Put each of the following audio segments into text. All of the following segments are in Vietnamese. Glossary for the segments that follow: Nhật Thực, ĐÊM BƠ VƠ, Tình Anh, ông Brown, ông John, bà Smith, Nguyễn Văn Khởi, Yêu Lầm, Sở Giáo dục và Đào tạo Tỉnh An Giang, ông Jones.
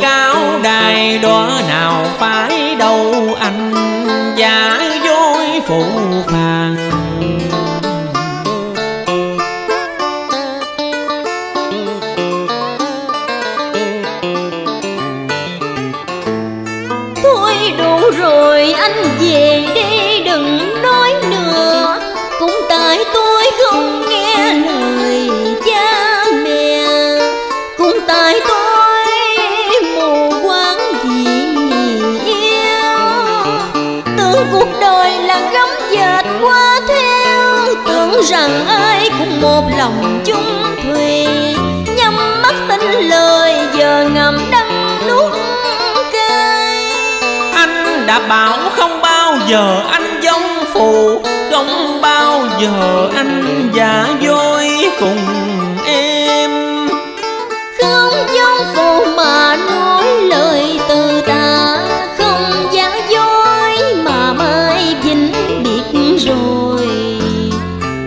Tại tôi rằng ai cũng một lòng chung thủy, nhắm mắt tin lời giờ ngầm đắng nuốt cay. Anh đã bảo không bao giờ anh dông phụ, không bao giờ anh giả dối cùng em. Không dông phụ mà nói lời từ ta, không giả dối mà mai vĩnh biệt rồi.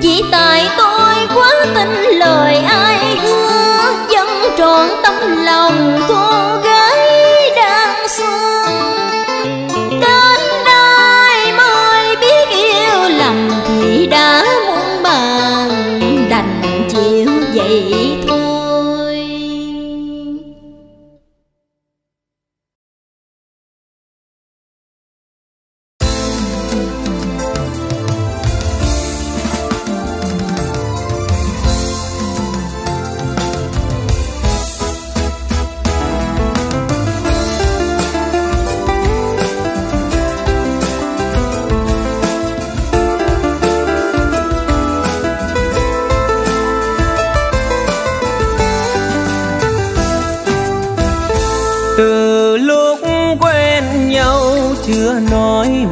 Chỉ tại tôi quá tin lời ai hứa, vẫn trọn tấm lòng cô gái đang xuân. Đến đây mới biết yêu lầm thì đã muốn bàn, đành chịu vậy thôi.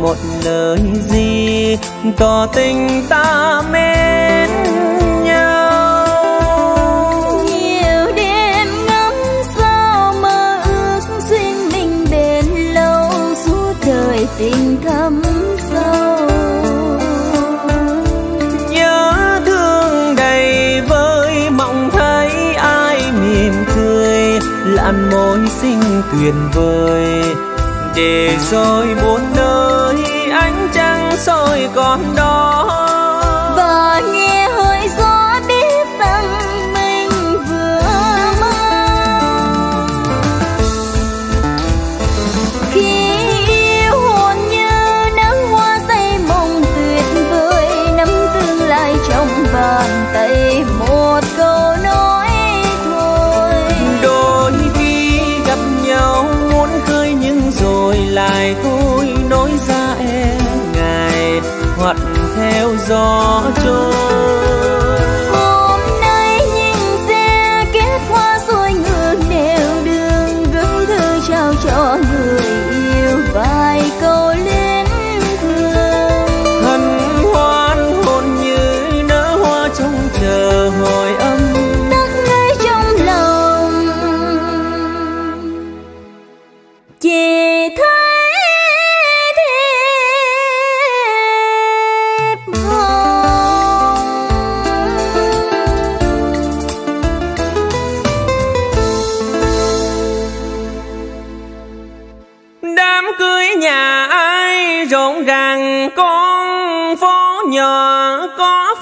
Một lời gì tỏ tình ta mến nhau, nhiều đêm ngắm sao mơ ước duyên mình bền lâu, suốt đời tình thắm sâu. Nhớ thương đầy vơi mộng thấy ai mỉm cười, lạn mối xinh tuyệt vời. Để rồi bốn nơi ánh trăng soi còn đó, và nghe hơi gió biết rằng mình vừa mơ. Khi yêu hồn như nắng hoa say mộng tuyệt vời, nắm tương lai trong bàn tay một câu nói thôi. Đôi khi gặp nhau muốn khơi nhưng rồi lại thôi nói ra e ngại, hoặc theo gió trôi. Hôm nay nhìn xe kết hoa xuôi ngược nẻo đường, gửi thư trao cho người yêu vài câu luyến thương. Hân hoan hồn như nở hoa trong chờ hồi âm, tắt ngay trong lòng chê thơ.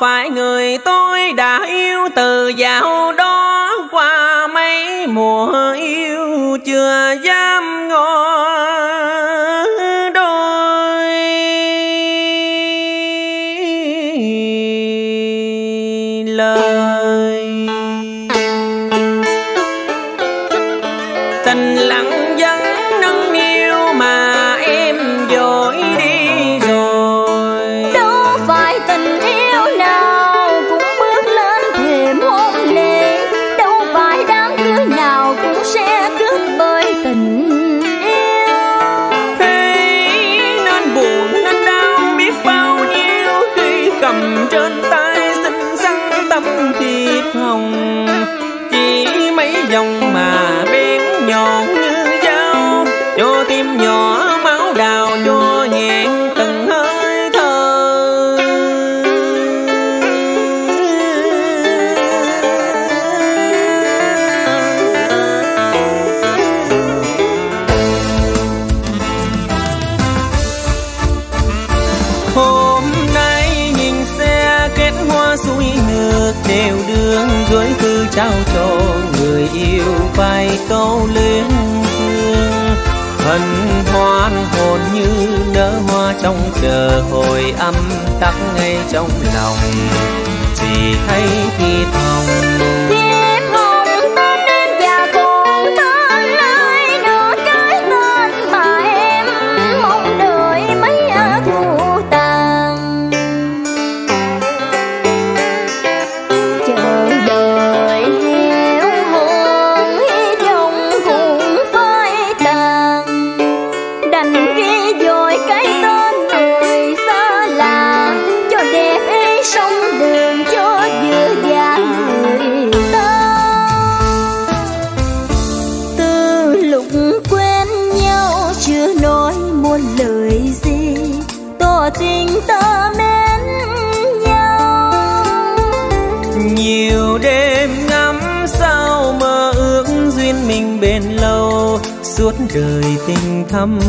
Phải người tôi đã yêu từ dạo đó, qua mấy mùa yêu chưa dám ngó đôi. Lời tình lặng vắng nâng niu mà em dội đi rồi, đâu phải tình yêu hồng. Chỉ mấy dòng mà bén nhọn như dao, cho tim nhỏ máu đào cho nhẹ. Đều đường gửi thư trao cho người yêu vài câu luyến thương, hân hoan hồn như nở hoa trong chờ hồi âm, tắt ngay trong lòng chỉ thấy thi thầm. lâu, suốt đời tình thắm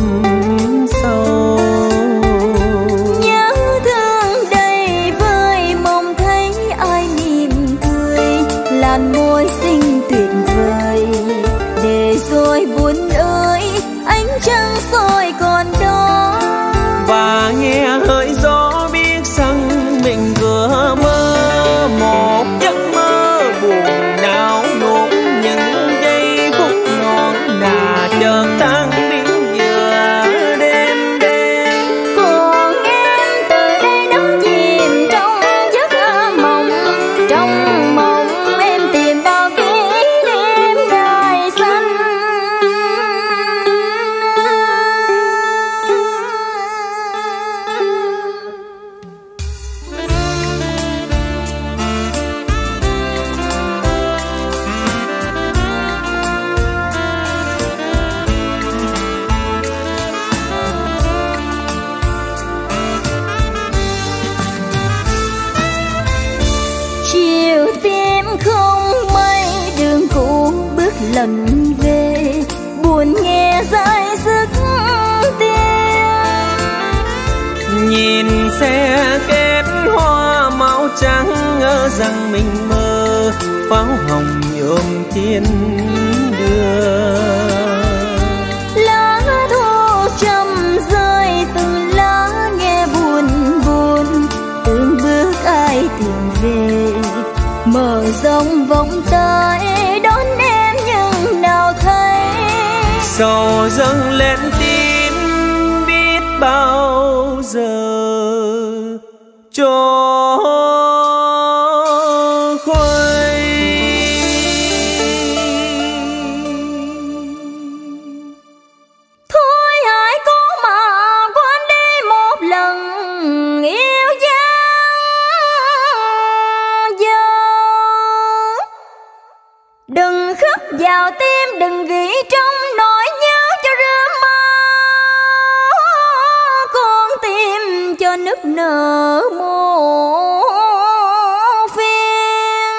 sâu. Nhớ thương đầy vơi, mong thấy ai mỉm cười, làn môi xinh tuyệt vời. Để rồi buồn ơi, ánh trăng soi còn đó. Và nghe hỡi gió biết rằng mình vừa mơ một giấc mơ buồn não nốt. Những giây phút ngọt ngà chợt tan biến giữa đêm đêm. Còn em từ đây đắm chìm trong giấc mộng. Trong mộng em tìm bao kỷ niệm ngày xanh. Lần về buồn nghe dãi sức tiếng, nhìn xe kết hoa màu trắng, ngỡ rằng mình mơ pháo hồng nhuộm thiên đường. Lá thu trầm rơi từng lá nghe buồn buồn, từng bước ai tìm về mở rộng vòng tay. Sầu dâng lên tim biết bao giờ cho. Vào tim đừng ghi trong nỗi nhớ cho rơm máu, con tim cho nức nở muôn phiên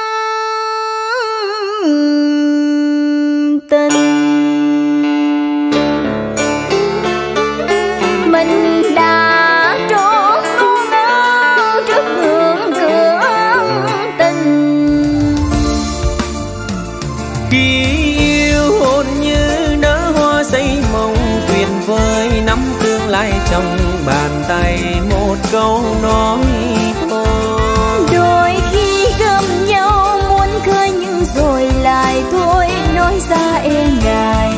tình. Mình đã trốn ngu ngơ trước ngưỡng cửa tình. Khi với nắm tương lai trong bàn tay một câu nói thôi. Đôi khi gầm nhau muốn cười nhưng rồi lại thôi, nói ra êm đài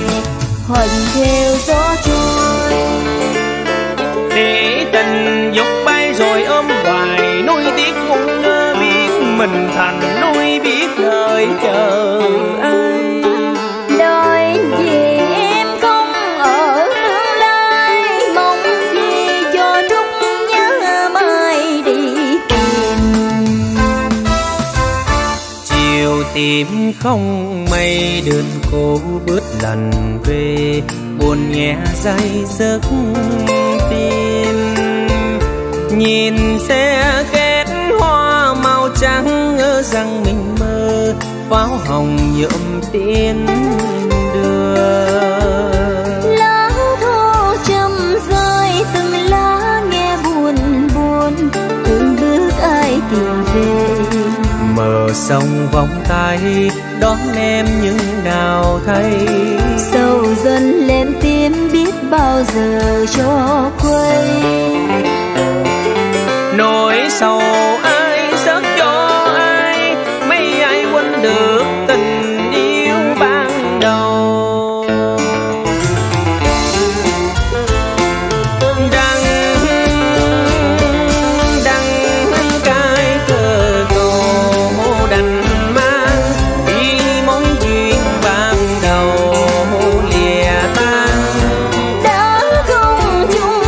thuận theo gió trôi. Để tình dục bay rồi ôm hoài, nuôi tiếc ngu ngơ biết mình thành nuôi biết lời chờ ai. Tìm không mây đơn cô bớt lần về, buồn nghe day giấc tim. Nhìn xe kết hoa màu trắng, ngỡ rằng mình mơ pháo hồng nhuộm tiên đường. Lá thu trầm rơi từng lá nghe buồn buồn, từng bước ai tìm về mở sông vòng tay đón em những nào thấy. Sầu dần lên tim biết bao giờ cho quay. Nỗi sầu ai sớt cho ai, mấy ai quên được tình yêu ban đầu. Đã không chung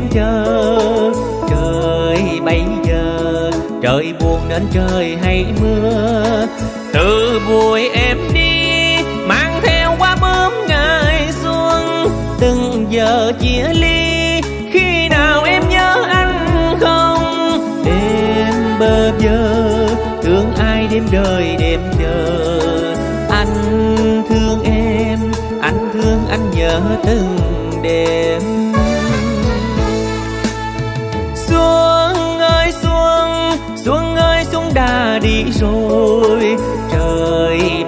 em chờ. Trời bây giờ trời buồn nên trời hay mưa, từ buổi em đi mang theo quá bướm ngày xuân. Từng giờ chia ly khi nào em nhớ anh không? Em bơ vơ thương ai đêm đời đêm chờ. Anh thương em, anh thương anh nhớ từng đêm. Xuân ơi xuân, xuân ơi xuân đã đi rồi. Trời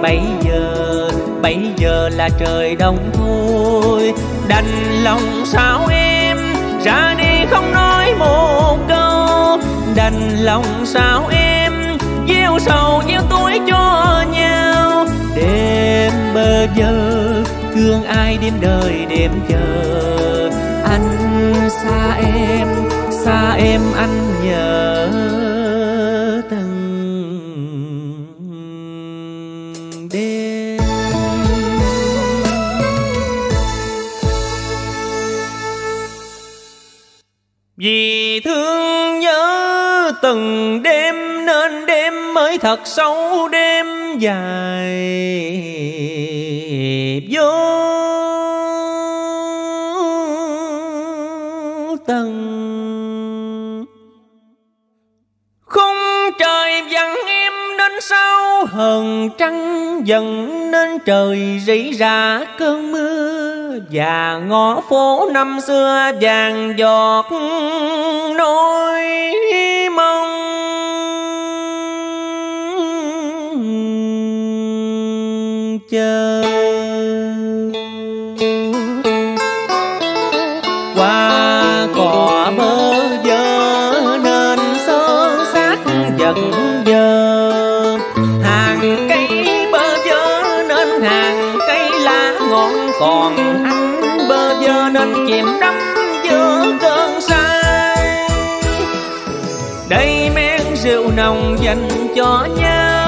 bây giờ là trời đông thôi. Đành lòng sao em ra đi không nói một câu. Đành lòng sao em gieo sầu gieo túi cho nhau. Đêm bơ vơ thương ai đêm đời đêm chờ. Anh xa em, xa em anh nhớ từng đêm. Vì thương nhớ từng đêm nên đêm mới thật sâu đêm dài vô tầng. Không trời dần em đến sau hờn trăng dần nên trời rỉ ra cơn mưa. Và ngõ phố năm xưa vàng giọt nỗi mong. Chờ qua cỏ bơ vơ nên xóm xác chật vơ. Hàng cây bơ vơ nên hàng cây lá ngọn, còn anh bơ vơ nên chìm đắm giữa cơn say. Đây men rượu nồng dành cho nhau,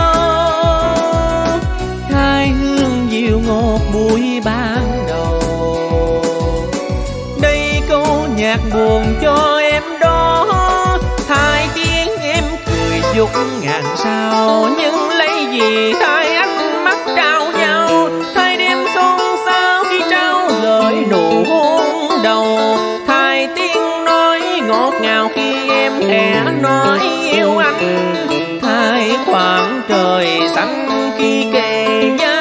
dịu ngọt buổi ban đầu. Đây câu nhạc buồn cho em đó, hai tiếng em cười dục ngàn sao. Nhưng lấy gì thay ánh mắt trao nhau, thay đêm xôn xao khi trao lời nụ hôn đầu. Hai tiếng nói ngọt ngào khi em khẽ nói yêu anh, thay khoảng trời xanh khi kề nhau.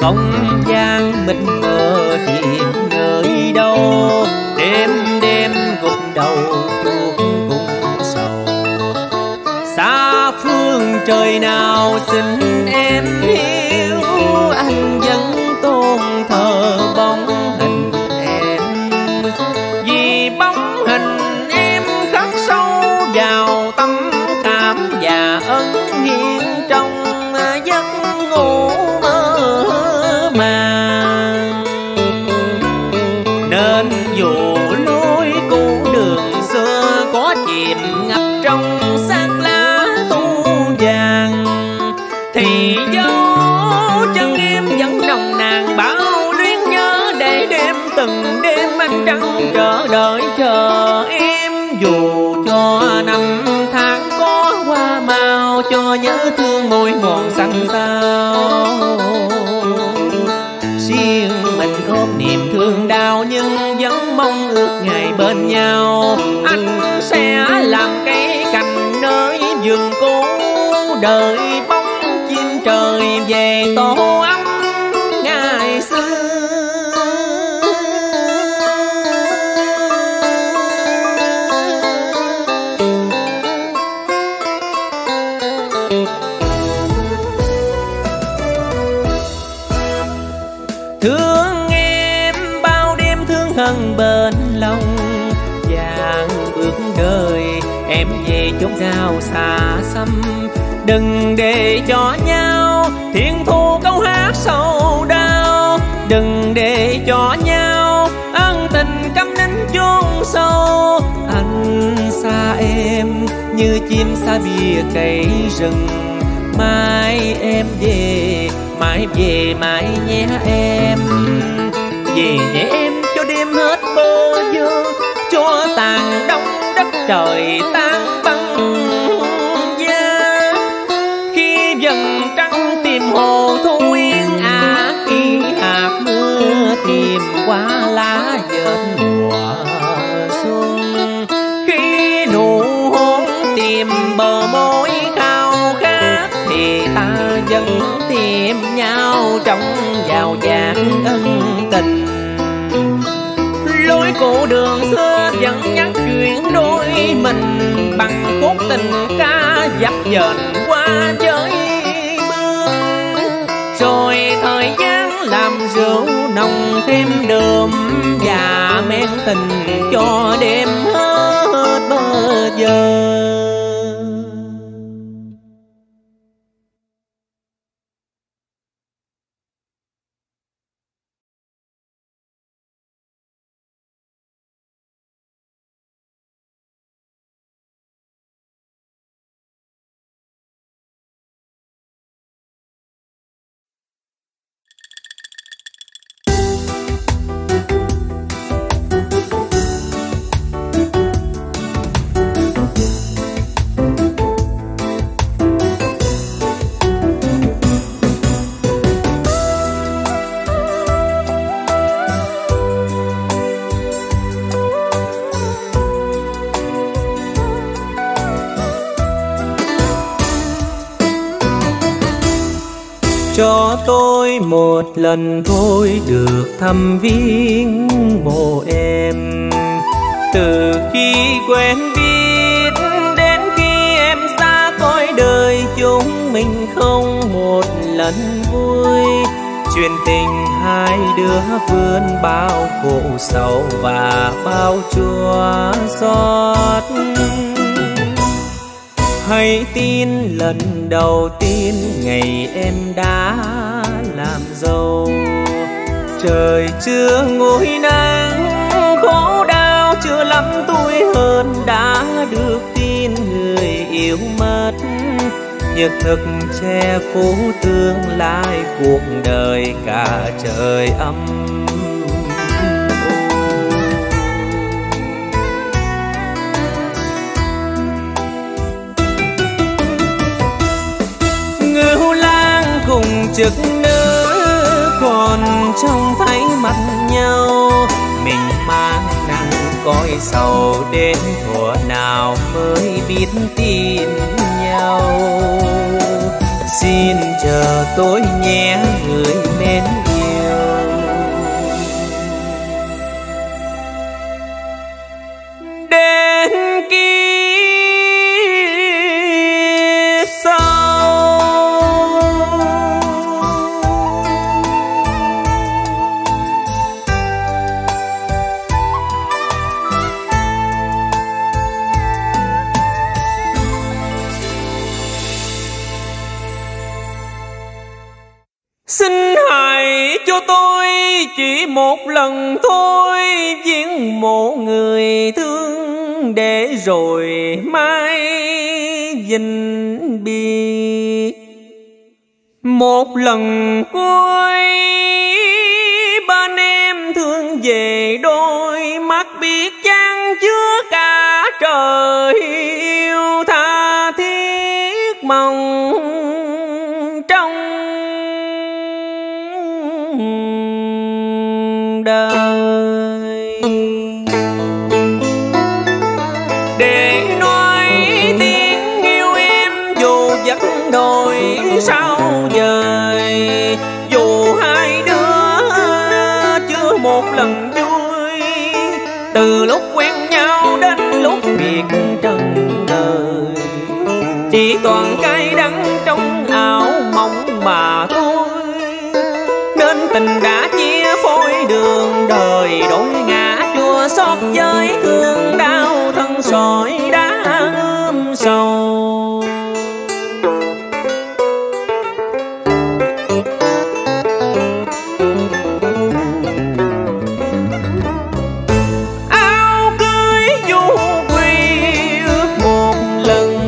Không gian mình ngờ tìm nơi đâu, đêm đêm gục đầu chuột cùng sầu. Xa phương trời nào xin em hiểu, anh vẫn tôn thờ bóng hình em. Vì bóng hình em khắc sâu vào tâm cảm và ân hiến trong giấc ngủ. Dù núi cũ đường xưa có chìm ngập trong xác lá tu vàng, thì dấu chân em vẫn nồng nàn bao luyến nhớ. Để đêm từng đêm anh trăng trở đợi chờ em, dù cho năm tháng có qua mau, cho nhớ thương môi mòn xanh sao. Niềm thương đau nhưng vẫn mong ước ngày bên nhau. Anh sẽ làm cái cành nơi vườn cũ, đợi bóng chim trời về tổ ấm ngày xưa. Bên lòng vàng bước đời em về chốn cao xa xăm, đừng để cho nhau thiên thu câu hát sầu đau. Đừng để cho nhau ân tình căm nín chôn sâu. Anh xa em như chim xa bìa cây rừng. Mai em về, mãi về mãi nhé em. Về nhé em cho đêm hết bô dương, cho tàn đông đất trời tan băng giá. Khi dần trắng tìm hồ thu nguyên à, khi hạt mưa tìm qua lá dệt mùa xuân. Khi nụ hôn tìm bờ môi khao khát, thì ta vẫn tìm nhau trong giàu dạng ân tình. Lối cũ đường xưa vẫn nhắc chuyện đôi mình, bằng khúc tình ca dập dềnh qua giới bương. Rồi thời gian làm rượu nồng thêm đượm, và men tình cho đêm hết bơ vơ. Cho tôi một lần thôi được thăm viếng mộ em. Từ khi quen biết đến khi em xa cõi đời, chúng mình không một lần vui. Chuyện tình hai đứa vươn bao khổ sầu và bao chua xót. Hãy tin lần đầu tiên ngày em đã làm dâu. Trời chưa nguôi nắng, khổ đau chưa lắm tuổi hơn đã được tin người yêu mất. Nhật thực che phủ tương lai cuộc đời cả trời âm. Ngưu lang cùng chức nữ còn trông thấy mặt nhau, mình mang nặng cõi sầu đến thuở nào mới biết tin nhau. Xin chờ tôi nhé người mến yêu. Đến chỉ một lần thôi viếng mộ người thương, để rồi mai vĩnh biệt. Một lần cuối bên em thương về đôi mắt, biết chăng chứa cả trời yêu tha thiết mong trong đời. Để nói tiếng yêu em dù vẫn đổi sao dời, dù hai đứa chưa một lần vui, từ lúc quen nhau đến lúc biệt trần đời, chỉ còn cay đắng trong ảo mộng mà thôi. Nên tình đã chia phôi đường đời, đổi ngã chua xót với thương đau thân sỏi đá ươm sầu. Áo cưới du quy ước một lần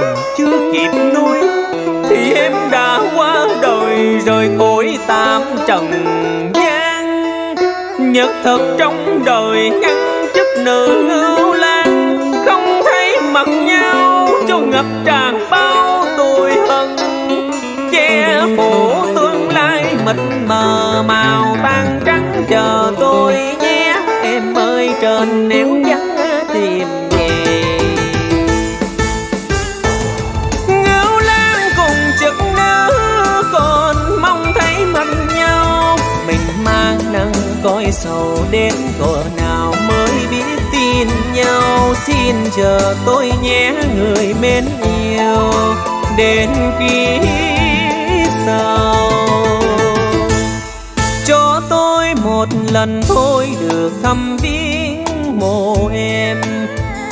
hồng chưa kịp nuôi thì em đã qua đời, rời cõi tam trần gian. Nhật thực trong đời ngăn chức nữ lưu lan, không thấy mặt nhau cho ngập tràn bao tội hận. Che phủ tương lai mịt mờ màu ban trắng chờ tôi nhé em ơi, trên nếu vắng tìm cõi sầu, đến cỡ nào mới biết tin nhau. Xin chờ tôi nhé người mến yêu, đến kiếp sau cho tôi một lần thôi được thăm viếng mộ em.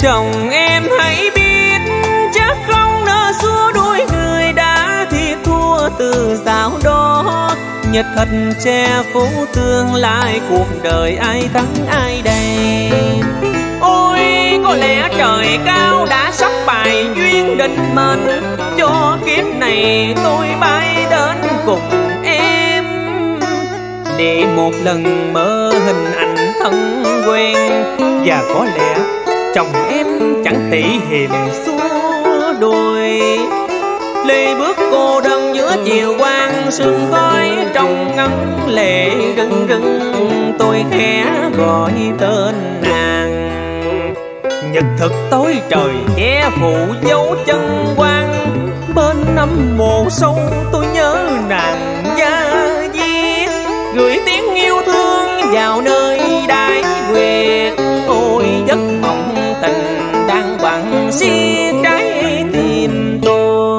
Chồng em hãy biết chắc không nỡ xua đuổi người đã thiệt thua từ dạo đó. Nhật thật che phủ tương lai, cuộc đời ai thắng ai đây. Ôi có lẽ trời cao đã sắp bài duyên định mệnh, cho kiếp này tôi bay đến cùng em. Để một lần mơ hình ảnh thân quen, và có lẽ chồng em chẳng tỉ hiềm xua đuôi. Lê bước cô đơn giữa chiều quang sương khói, trong ngắm lệ rưng rưng tôi khẽ gọi tên nàng. Nhật thực tối trời che phủ dấu chân quang, bên năm mộ sâu tôi nhớ nàng gia diết. Gửi tiếng yêu thương vào nơi đại nguyệt, ôi giấc mộng tình đang bằng xiết trái tim tôi.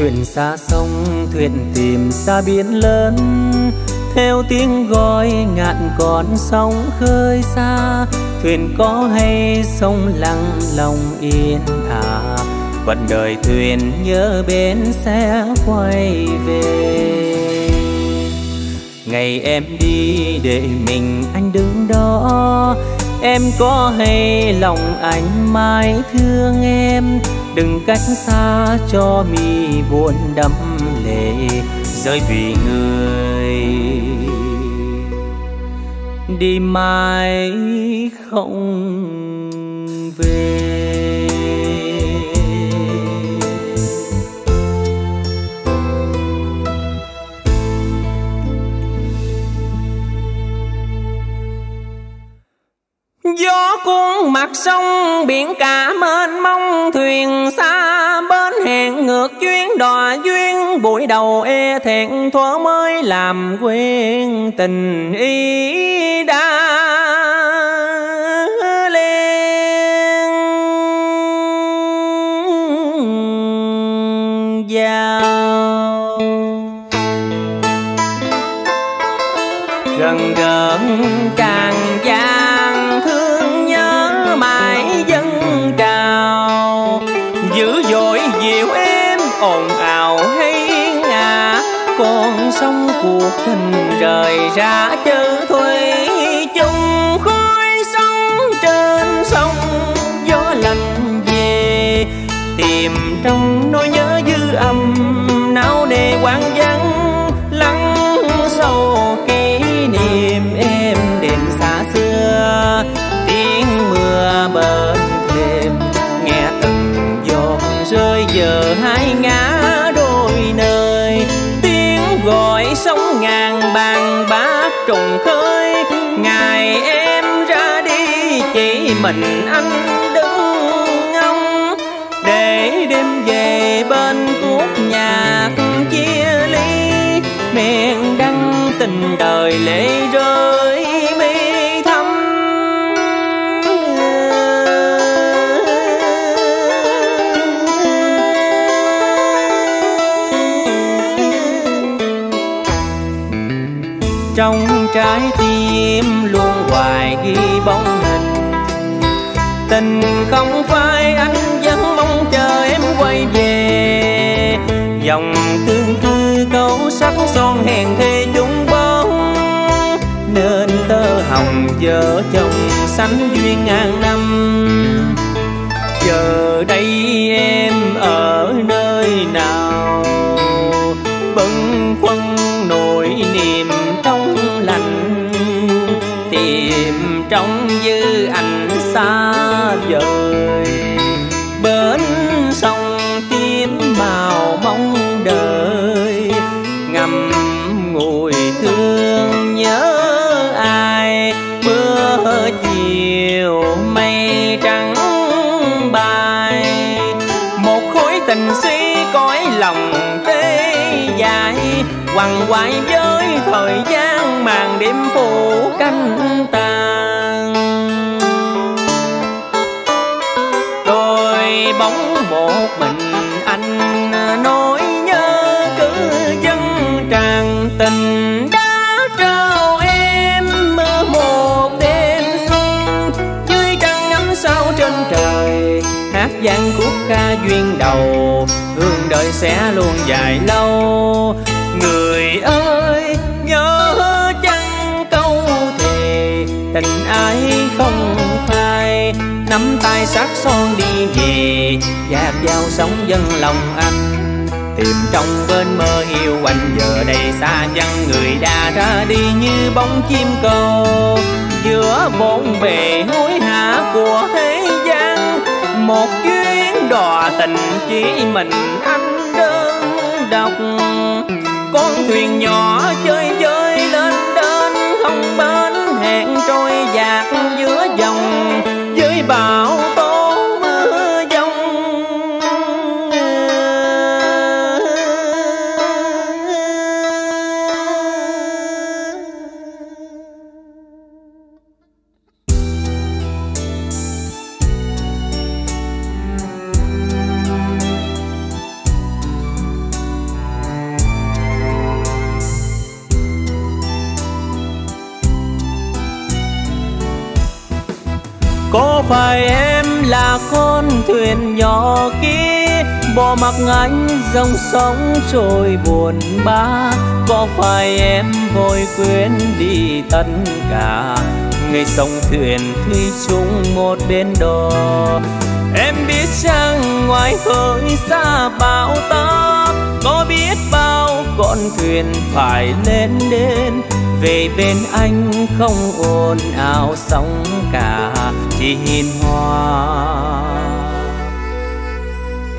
Thuyền xa sông, thuyền tìm xa biển lớn, theo tiếng gọi ngạn còn sóng khơi xa. Thuyền có hay sông lặng lòng yên thả, vận đời thuyền nhớ bến sẽ quay về. Ngày em đi để mình anh đứng đó, em có hay lòng anh mãi thương em. Đừng cách xa cho mi buồn đẫm lệ, rơi vì người đi mãi không về. Gió cuốn mặt sông biển cả mênh mông, thuyền xa bến hẹn ngược chuyến đò duyên. Buổi đầu e thẹn thuở mới làm quên tình ý đã lên giao. Gần gần càng gian sống cuộc tình rời ra chớ thuê chung khói sóng trên sông. Gió lạnh về tìm trong nỗi nhớ dư âm, nao nề quang vắng lắng sâu kỷ niệm em. Đêm xa xưa tiếng mưa bên thềm, nghe từng giọt rơi giờ hai ngã đôi nơi. Gọi sông ngàn trùng khơi. Ngày em ra đi chỉ mình anh đứng ngóng, để đêm về bên cuốc nhà chia ly. Miền đăng tình đời lệ rơi mi thâm, trong trái tim luôn hoài ghi bóng hình. Tình không phai, anh vẫn mong chờ em quay về. Dòng tương tư câu sắc son hèn thê chúng bóng, nên tơ hồng vợ chồng sánh duyên ngàn năm. Giờ đây em ở nơi nào, bâng khuâng nỗi niềm trong lành, tìm trong dư ảnh xa vời. Bến sông tím màu mong đời, ngậm ngùi thương nhớ ai. Mưa chiều mây trắng bay, một khối tình suy cõi lòng tê dại, quằn quại với thời gian màn đêm phủ canh tàn. Đôi bóng một mình anh nỗi nhớ cứ dâng tràn. Tình đã trao em mơ một đêm xuân, dưới trăng ngắm sao trên trời, hát vang khúc ca duyên đầu, hương đời sẽ luôn dài lâu. Người ơi nhớ chăng câu thề, tình ái không phai, nắm tay sát son đi về, dạt vào sóng dân lòng anh. Tìm trong bên mơ yêu anh, giờ đây xa nhân người đã ra đi như bóng chim câu. Giữa bốn bề hối hả của thế gian, một chuyến đò tình chỉ mình anh đơn độc. Con thuyền nhỏ chơi chơi lên đến không bến, hẹn trôi dạt giữa dòng dưới bão tố mưa giông. Có phải em là con thuyền nhỏ kia, bỏ mặc anh dòng sóng trôi buồn bã? Có phải em vội quên đi tất cả, ngay sông thuyền thủy chung một bên đò? Em biết chăng ngoài khơi xa bão táp, có biết bao con thuyền phải lên đến. Về bên anh không ồn ào sóng cả, chỉ hiền hòa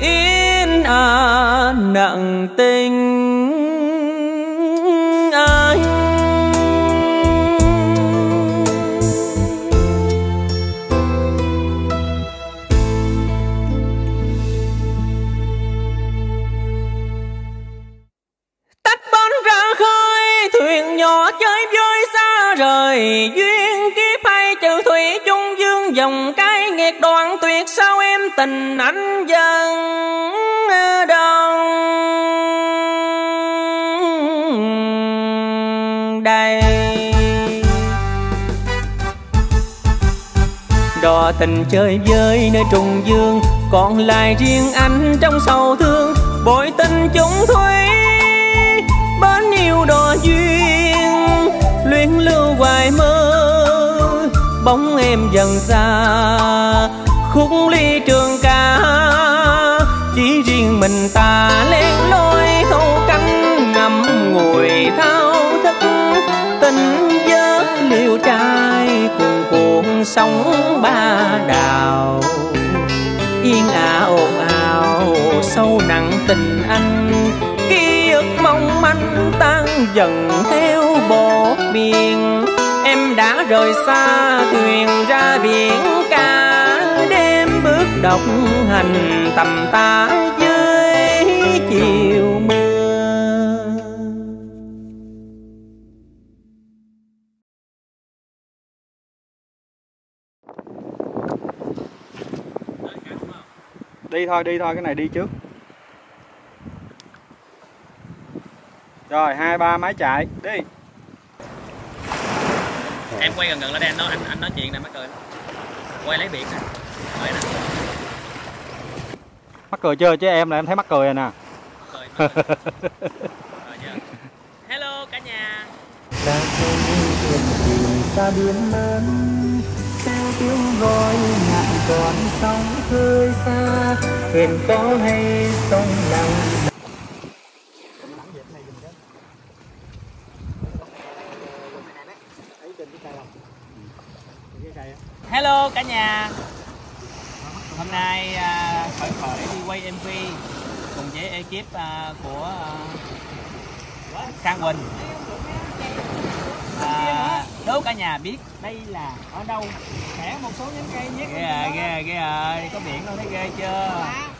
yên ả nặng tình anh. Tách bến ra khơi, thuyền nhỏ chơi vơi xa rời duyên kiếp hay chữ thủy chung dương dòng cái nghiệt đoạn tuyệt. Sao em tình anh dần đông đầy, đò tình chơi với nơi trùng dương, còn lại riêng anh trong sầu thương. Bội tình chung thủy bến yêu đò duyên, luyến lưu hoài mơ bóng em dần xa. Khúc ly trường ca chỉ riêng mình ta, lén loi thâu cánh ngậm ngùi thao thức. Tình giấc liều trai cùng cuộn sóng ba đào, yên ả ồn ào sâu nặng tình anh. Kia nước mong manh tan dần theo bờ biển. Em đã rời xa thuyền ra biển cả đêm, bước độc hành tầm tã dưới chiều mưa. Đi thôi, cái này đi trước. Rồi, 2, 3 máy chạy, đi. Em quay gần lên đây, anh nói chuyện nè, mắc cười. Quay lấy biển nè, quay nè. Mắc cười chưa, chứ em là em thấy mắc cười rồi nè. Hello cả nhà. Đang không biết gì ta biến lớn, theo tiếng gọi ngạn còn sóng hơi xa, thuyền có hay sông lặng. Hello cả nhà. Hôm nay Khởi đi quay MV cùng với ekip của Khang Quỳnh. Đố cả nhà biết đây là ở đâu? Hẻ một số nhánh cây nhất. Ghê ơi, có biển luôn, thấy ghê chưa?